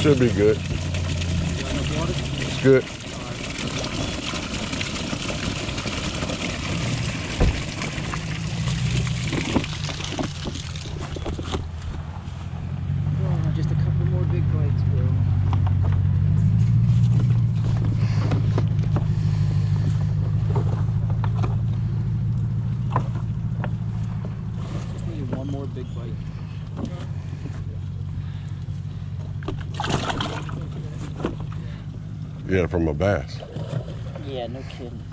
Should be good. It's good. Yeah, from a bass. Yeah, no kidding.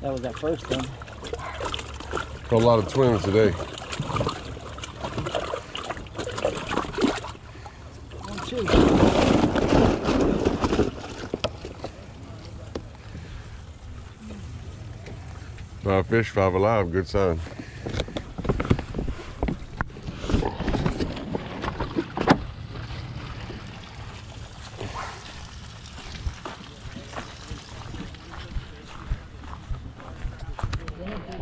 That was that first one. A lot of twins today. Five fish, five alive, good sign.